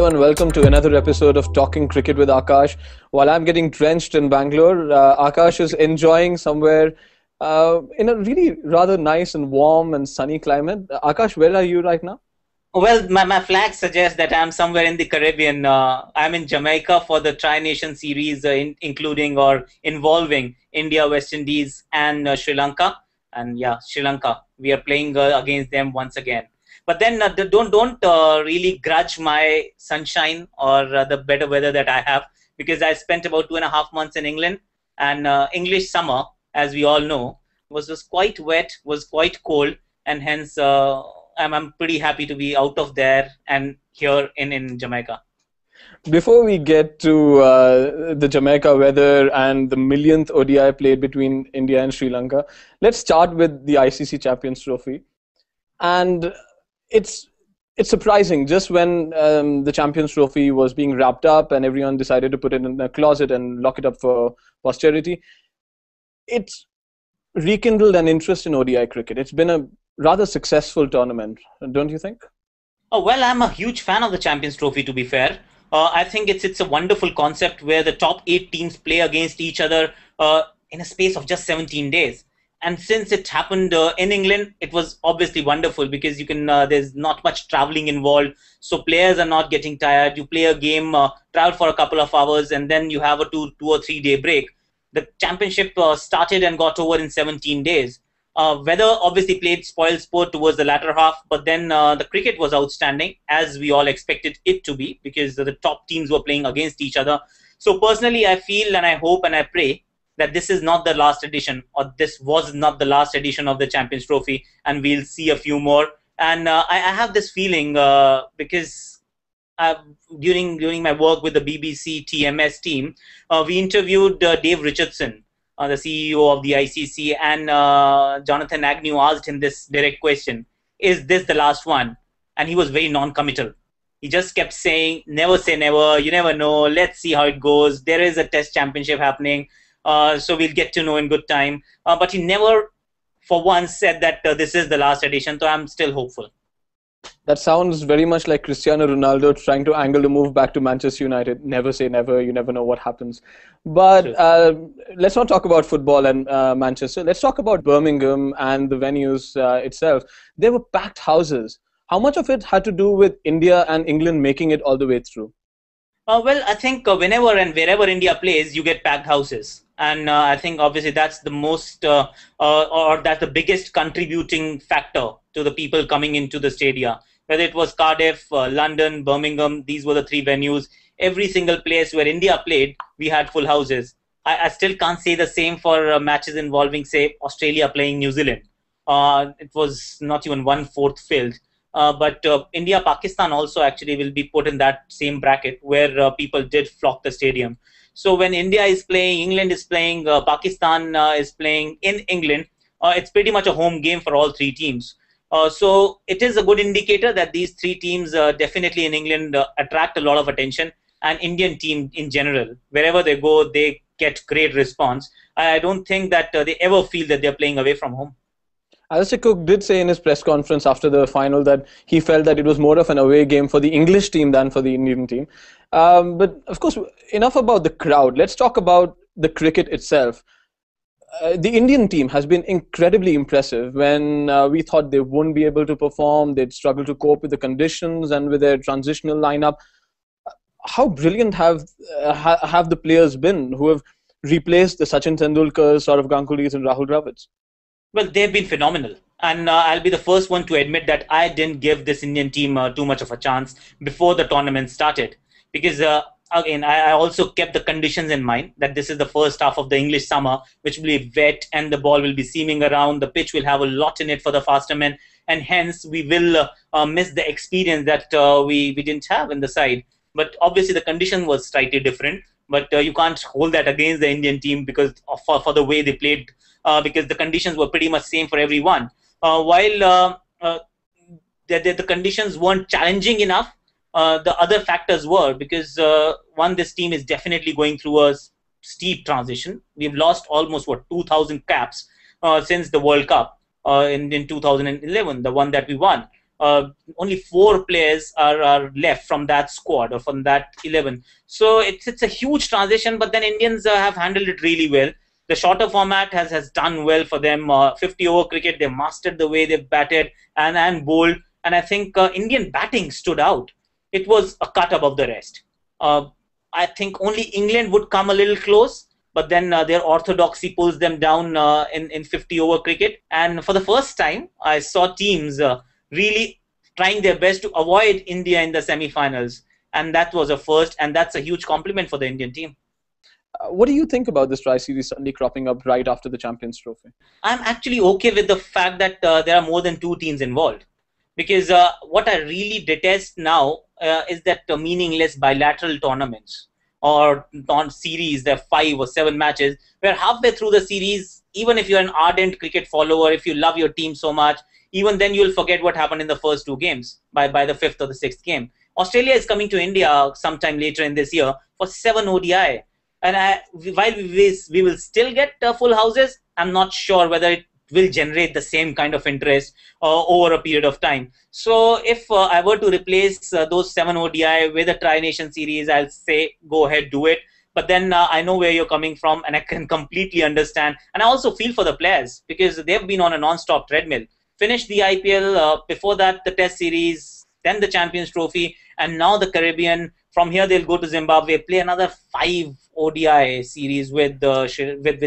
Hello and welcome to another episode of Talking Cricket with Akash. While I'm getting drenched in Bangalore, Akash is enjoying somewhere in a really rather nice and warm and sunny climate. Akash, where are you right now? Well, my flag suggests that I'm somewhere in the Caribbean. I'm in Jamaica for the Tri-Nation series, involving India, West Indies and Sri Lanka. And yeah, Sri Lanka. We are playing against them once again. But then don't really grudge my sunshine or the better weather that I have, because I spent about 2.5 months in England, and English summer, as we all know, was quite wet, was quite cold, and hence I'm pretty happy to be out of there and here in Jamaica. Before we get to the Jamaica weather and the millionth ODI played between India and Sri Lanka, let's start with the ICC Champions Trophy. And It's surprising, just when the Champions Trophy was being wrapped up and everyone decided to put it in a closet and lock it up for posterity, it's rekindled an interest in ODI cricket. It's been a rather successful tournament, don't you think? Oh, well, I'm a huge fan of the Champions Trophy, to be fair. I think it's a wonderful concept where the top 8 teams play against each other in a space of just 17 days. And since it happened in England, it was obviously wonderful because you can there's not much traveling involved, so players are not getting tired. You play a game, travel for a couple of hours, and then you have a two or three day break. The championship started and got over in 17 days. Weather obviously played spoiled sport towards the latter half, but then the cricket was outstanding, as we all expected it to be, because the top teams were playing against each other. So personally, I feel and I hope and I pray that this is not the last edition, or this was not the last edition of the Champions Trophy, and we'll see a few more. And I have this feeling because during my work with the BBC TMS team, we interviewed Dave Richardson, the CEO of the ICC, and Jonathan Agnew asked him this direct question: is this the last one? And he was very non-committal. He just kept saying, never say never, you never know, let's see how it goes, there is a test championship happening, so we'll get to know in good time. But he never for once said that this is the last edition, so I'm still hopeful. That sounds very much like Cristiano Ronaldo trying to angle to move back to Manchester United. Never say never, you never know what happens. But let's not talk about football and Manchester. Let's talk about Birmingham and the venues itself. They were packed houses. How much of it had to do with India and England making it all the way through? Well, I think whenever and wherever India plays, you get packed houses. And I think obviously that's the most that's the biggest contributing factor to the people coming into the stadia. Whether it was Cardiff, London, Birmingham, these were the 3 venues. Every single place where India played, we had full houses. I still can't say the same for matches involving, say, Australia playing New Zealand. It was not even 1/4 filled. But India, Pakistan also actually will be put in that same bracket where people did flock the stadium. So when India is playing, England is playing, Pakistan is playing in England, it's pretty much a home game for all 3 teams. So it is a good indicator that these 3 teams definitely in England attract a lot of attention, and Indian team in general, wherever they go, they get great response. I don't think that they ever feel that they're playing away from home. Alistair Cook did say in his press conference after the final that he felt that it was more of an away game for the English team than for the Indian team. But of course, enough about the crowd. Let's talk about the cricket itself. The Indian team has been incredibly impressive. When we thought they wouldn't be able to perform, they'd struggle to cope with the conditions and with their transitional lineup. How brilliant have the players been who have replaced the Sachin Tendulkars, Sourav Ganguly's and Rahul Dravids? Well, they've been phenomenal, and I'll be the first one to admit that I didn't give this Indian team too much of a chance before the tournament started, because again, I also kept the conditions in mind that this is the first half of the English summer, which will be wet and the ball will be seaming around, the pitch will have a lot in it for the faster men, and hence we will miss the experience that we didn't have in the side. But obviously the condition was slightly different, but you can't hold that against the Indian team because for the way they played. Because the conditions were pretty much same for everyone. While the conditions weren't challenging enough, the other factors were, because one, this team is definitely going through a steep transition. We've lost almost, what, 2,000 caps since the World Cup in 2011, the one that we won. only 4 players are left from that squad or from that 11. So it's a huge transition, but then Indians have handled it really well. The shorter format has done well for them. 50-over cricket, they mastered the way they batted and bowled. And I think Indian batting stood out. It was a cut above the rest. I think only England would come a little close, but then their orthodoxy pulls them down in 50-over cricket. And for the first time, I saw teams really trying their best to avoid India in the semi-finals. And that was a first, and that's a huge compliment for the Indian team. What do you think about this tri-series suddenly cropping up right after the Champions Trophy? I'm actually okay with the fact that there are more than 2 teams involved. Because what I really detest now is that meaningless bilateral tournaments or series, there are 5 or 7 matches, where halfway through the series, even if you're an ardent cricket follower, if you love your team so much, even then you'll forget what happened in the first 2 games by the 5th or the 6th game. Australia is coming to India sometime later in this year for 7 ODI. And while we will still get full houses, I'm not sure whether it will generate the same kind of interest over a period of time. So if I were to replace those 7 ODI with a Tri-Nation series, I'll say go ahead, do it. But then I know where you're coming from and I can completely understand. And I also feel for the players because they've been on a non-stop treadmill. Finished the IPL, before that the Test series, then the Champions Trophy, and now the Caribbean. From here they'll go to Zimbabwe, play another 5 ODI series with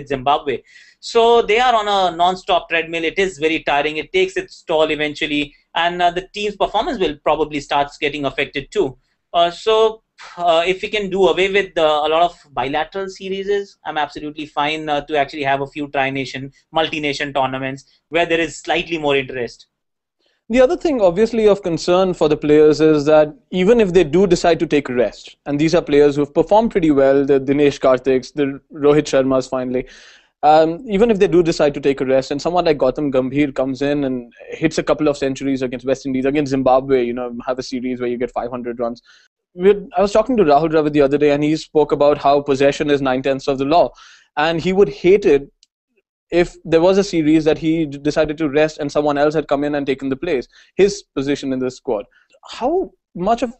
Zimbabwe. So they are on a non-stop treadmill. It is very tiring. It takes its toll eventually, and the team's performance will probably start getting affected too. So if we can do away with a lot of bilateral series, I'm absolutely fine to actually have a few tri-nation, multi-nation tournaments where there is slightly more interest. The other thing obviously of concern for the players is that even if they do decide to take a rest, and these are players who have performed pretty well, the Dinesh Karthiks, the Rohit Sharmas finally, even if they do decide to take a rest and someone like Gautam Gambhir comes in and hits a couple of centuries against West Indies, against Zimbabwe, you know, have a series where you get 500 runs. I was talking to Rahul Dravid the other day and he spoke about how possession is 9/10 of the law and he would hate it if there was a series that he decided to rest and someone else had come in and taken the place, his position in the squad. How much of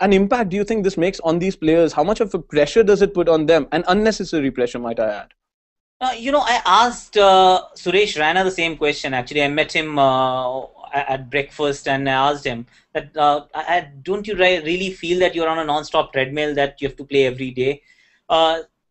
an impact do you think this makes on these players? How much of a pressure does it put on them? An unnecessary pressure, might I add? You know, I asked Suresh Raina the same question, actually. I met him at breakfast and I asked him, that, don't you really feel that you're on a non-stop treadmill that you have to play every day?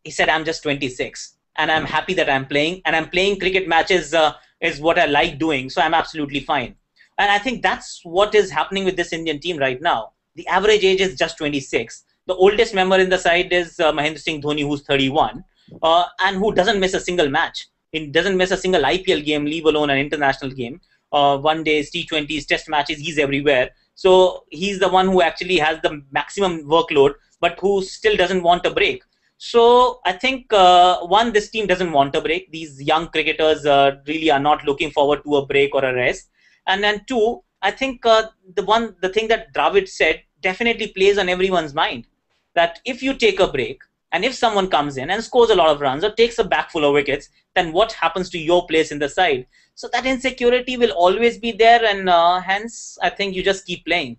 He said, I'm just 26. And I'm happy that I'm playing, and I'm playing cricket matches is what I like doing, so I'm absolutely fine. And I think that's what is happening with this Indian team right now. The average age is just 26. The oldest member in the side is Mahendra Singh Dhoni, who's 31, and who doesn't miss a single match. He doesn't miss a single IPL game, leave alone an international game. One days, T20s, test matches, he's everywhere. So he's the one who actually has the maximum workload, but who still doesn't want a break. So I think, one, this team doesn't want a break. These young cricketers really are not looking forward to a break or a rest. And then two, I think the thing that Dravid said definitely plays on everyone's mind. That if you take a break and if someone comes in and scores a lot of runs or takes a bag full of wickets, then what happens to your place in the side? So that insecurity will always be there, and hence I think you just keep playing.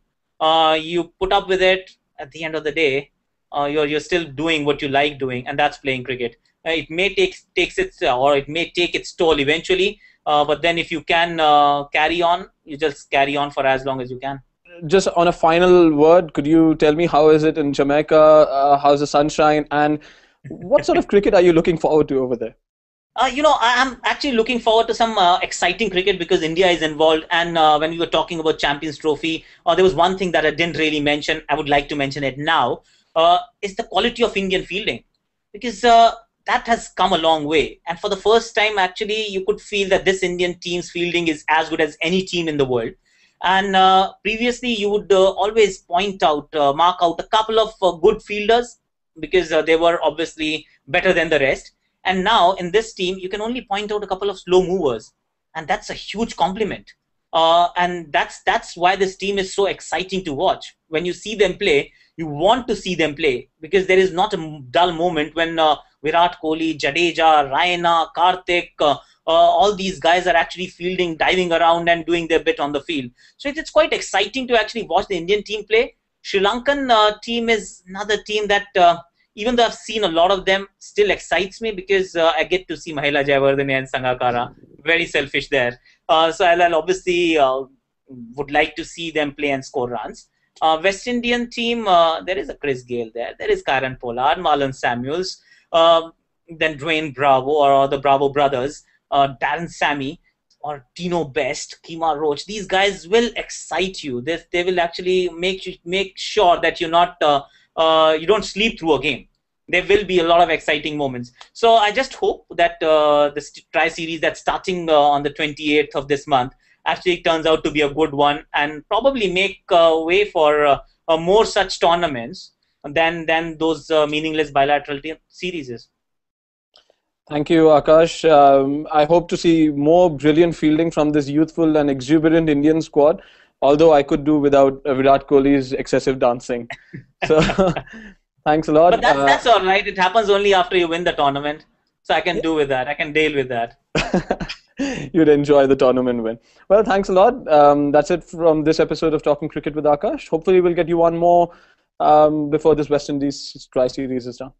You put up with it at the end of the day. You're still doing what you like doing, and that's playing cricket. It may take its toll eventually, but then if you can carry on, you just carry on for as long as you can. Just on a final word, could you tell me how is it in Jamaica? How's the sunshine, and what sort of cricket are you looking forward to over there? You know, I'm actually looking forward to some exciting cricket because India is involved. And when we were talking about Champions Trophy, there was one thing that I didn't really mention. I would like to mention it now. Is the quality of Indian fielding, because that has come a long way, and for the first time actually you could feel that this Indian team's fielding is as good as any team in the world. And previously you would always point out, mark out a couple of good fielders because they were obviously better than the rest, and now in this team you can only point out a couple of slow movers, and that's a huge compliment. And that's why this team is so exciting to watch. When you see them play, you want to see them play, because there is not a dull moment when Virat Kohli, Jadeja, Raina, Karthik, all these guys are actually fielding, diving around and doing their bit on the field. So it's quite exciting to actually watch the Indian team play. Sri Lankan team is another team that, even though I've seen a lot of them, still excites me because I get to see Mahela Jayawardene and Sangakkara. Very selfish there. So I'll obviously would like to see them play and score runs. West Indian team, there is a Chris Gayle there. There is Kieron Pollard, Marlon Samuels, then Dwayne Bravo or the Bravo brothers, Darren Sammy or Tino Best, Kemar Roach. These guys will excite you. They will actually make sure that you're not you don't sleep through a game. There will be a lot of exciting moments. So I just hope that this tri-series that's starting on the 28th of this month actually turns out to be a good one and probably make way for more such tournaments than those meaningless bilateral series. Thank you, Akash. I hope to see more brilliant fielding from this youthful and exuberant Indian squad, although I could do without Virat Kohli's excessive dancing. So, thanks a lot. But that's all right. It happens only after you win the tournament. So I can do with that. I can deal with that. You'd enjoy the tournament win. Well, thanks a lot. That's it from this episode of Talking Cricket with Akash. Hopefully, we'll get you one more before this West Indies tri-series is done.